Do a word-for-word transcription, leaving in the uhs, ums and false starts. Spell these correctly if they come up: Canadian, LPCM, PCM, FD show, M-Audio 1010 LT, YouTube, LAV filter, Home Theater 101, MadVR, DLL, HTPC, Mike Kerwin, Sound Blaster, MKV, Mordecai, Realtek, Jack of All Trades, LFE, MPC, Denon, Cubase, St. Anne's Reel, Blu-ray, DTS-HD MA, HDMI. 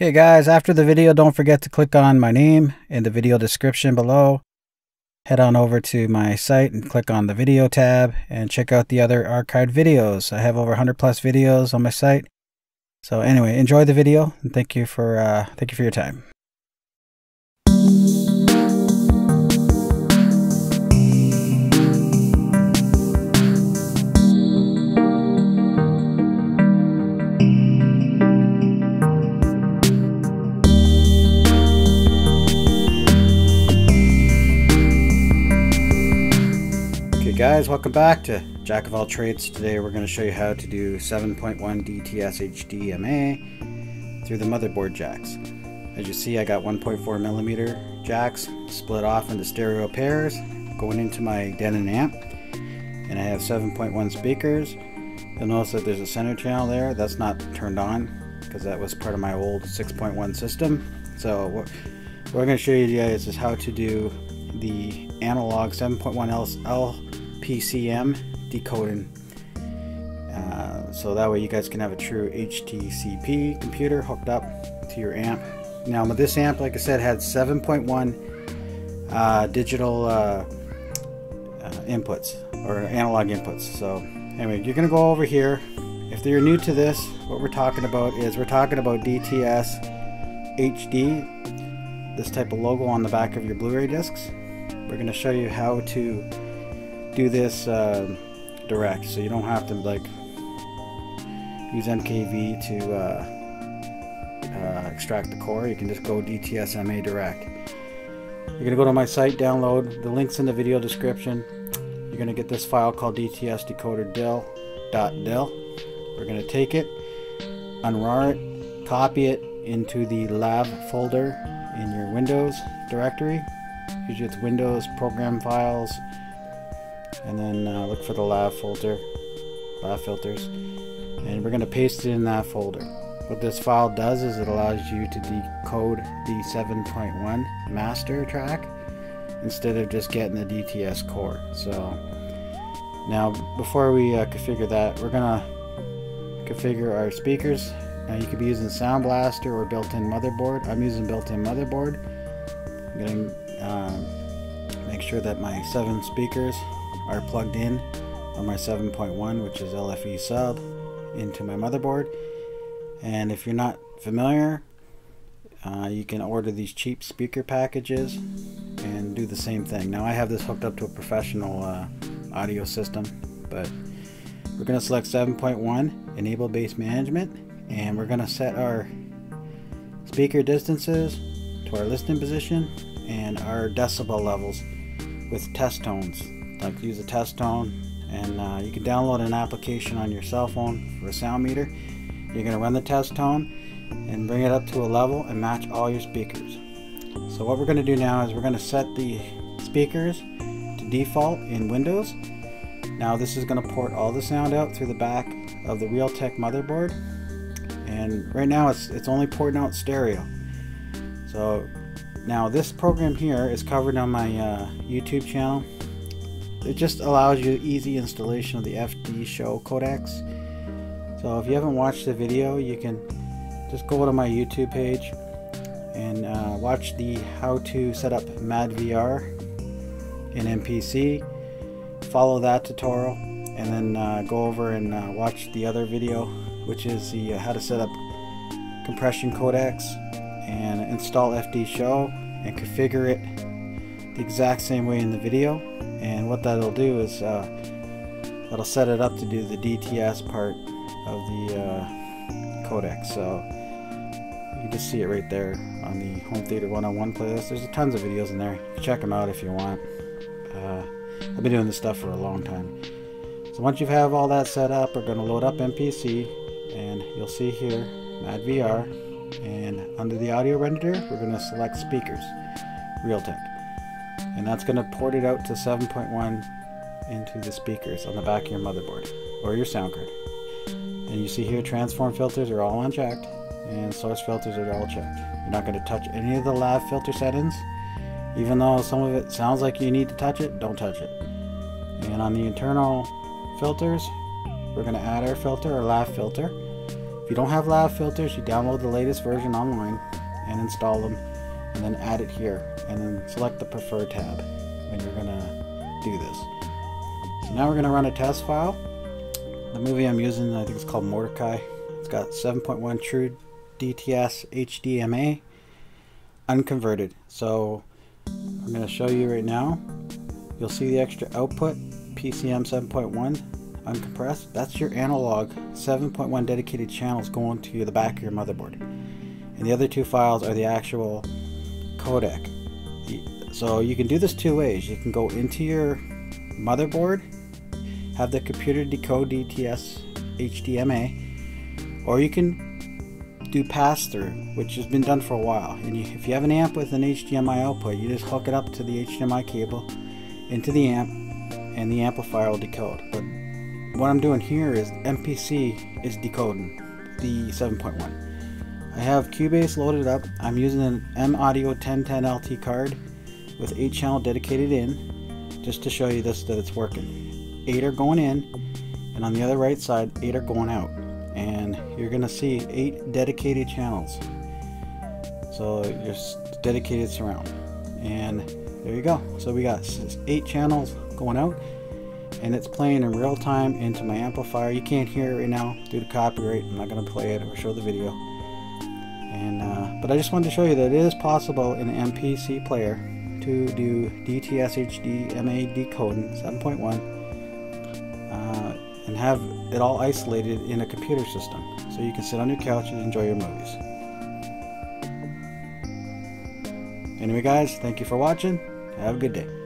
Okay guys, after the video, don't forget to click on my name in the video description below. Head on over to my site and click on the video tab and check out the other archived videos. I have over one hundred plus videos on my site. So anyway, enjoy the video and thank you for, uh, thank you for your time. Guys, welcome back to Jack of All Trades. Today we're going to show you how to do seven point one D T S H D M A through the motherboard jacks. As you see, I got one point four millimeter jacks split off into stereo pairs going into my Denon amp, and I have seven point one speakers. You'll notice that there's a center channel there that's not turned on because that was part of my old six point one system. So what we're going to show you guys is how to do the analog seven point one L P C M P C M decoding, uh, so that way you guys can have a true H T C P computer hooked up to your amp. Now this amp, like I said, had seven point one uh, digital uh, uh, inputs or analog inputs. So anyway, you're gonna go over here. If you're new to this, what we're talking about is we're talking about D T S H D, this type of logo on the back of your Blu-ray discs. We're gonna show you how to do this uh, direct, so you don't have to like use M K V to uh, uh, extract the core. You can just go D T S M A direct. You're gonna go to my site, download the links in the video description. You're gonna get this file called D T S decoder dill dot dill. We're gonna take it, unrar it, copy it into the L A V folder in your Windows directory. Usually it's Windows program files. And then uh, look for the L A V filter, L A V filters, and we're going to paste it in that folder. What this file does is it allows you to decode the seven point one master track instead of just getting the D T S core. So now before we uh, configure that, we're going to configure our speakers. Now you could be using Sound Blaster or built-in motherboard. I'm using built-in motherboard. I'm going to uh, make sure that my seven speakers are plugged in on my seven point one, which is L F E sub, into my motherboard. And if you're not familiar, uh, you can order these cheap speaker packages and do the same thing. Now I have this hooked up to a professional uh, audio system, but we're going to select seven point one, enable base management, and we're going to set our speaker distances to our listening position and our decibel levels with test tones. Like use a test tone, and uh, you can download an application on your cell phone for a sound meter. You're going to run the test tone and bring it up to a level and match all your speakers. So what we're going to do now is we're going to set the speakers to default in Windows. Now this is going to port all the sound out through the back of the Realtek motherboard, and right now it's, it's only porting out stereo. So now this program here is covered on my uh, YouTube channel. It just allows you easy installation of the F D show codecs. So if you haven't watched the video, you can just go to my YouTube page and uh, watch the how to set up MadVR in M P C. Follow that tutorial, and then uh, go over and uh, watch the other video, which is the uh, how to set up compression codecs and install F D show and configure it the exact same way in the video. And what that'll do is uh, that'll set it up to do the D T S part of the uh, codec. So you can just see it right there on the Home Theater one oh one playlist. There's tons of videos in there. Check them out if you want. Uh, I've been doing this stuff for a long time. So once you have all that set up, we're going to load up M P C, and you'll see here MadVR, and under the audio renderer, we're going to select speakers, Realtek. And that's going to port it out to seven point one into the speakers on the back of your motherboard or your sound card. And you see here transform filters are all unchecked and source filters are all checked. You're not going to touch any of the L A V filter settings. Even though some of it sounds like you need to touch it, don't touch it. And on the internal filters, we're going to add our filter, our L A V filter. If you don't have L A V filters, you download the latest version online and install them, and then add it here, and then select the preferred tab when you're gonna do this. So now we're gonna run a test file. The movie I'm using, I think it's called Mordecai. It's got seven point one true D T S H D M A unconverted. So I'm gonna show you right now. You'll see the extra output, P C M seven point one uncompressed. That's your analog seven point one dedicated channels going to the back of your motherboard. And the other two files are the actual codec. So you can do this two ways. You can go into your motherboard, have the computer decode D T S H D M A, or you can do pass-through, which has been done for a while. And you, if you have an amp with an H D M I output, you just hook it up to the H D M I cable into the amp, and the amplifier will decode. But what I'm doing here is M P C is decoding the seven point one. I have Cubase loaded up. I'm using an M-Audio ten ten L T card with eight channel dedicated in, just to show you this, that it's working. Eight are going in, and on the other right side, eight are going out. And you're gonna see eight dedicated channels. So your dedicated surround. And there you go. So we got eight channels going out, and it's playing in real time into my amplifier. You can't hear it right now due to copyright. I'm not gonna play it or show the video. And, uh, but I just wanted to show you that it is possible in an M P C player to do D T S H D M A decoding seven point one uh, and have it all isolated in a computer system, so you can sit on your couch and enjoy your movies. Anyway guys, thank you for watching. Have a good day.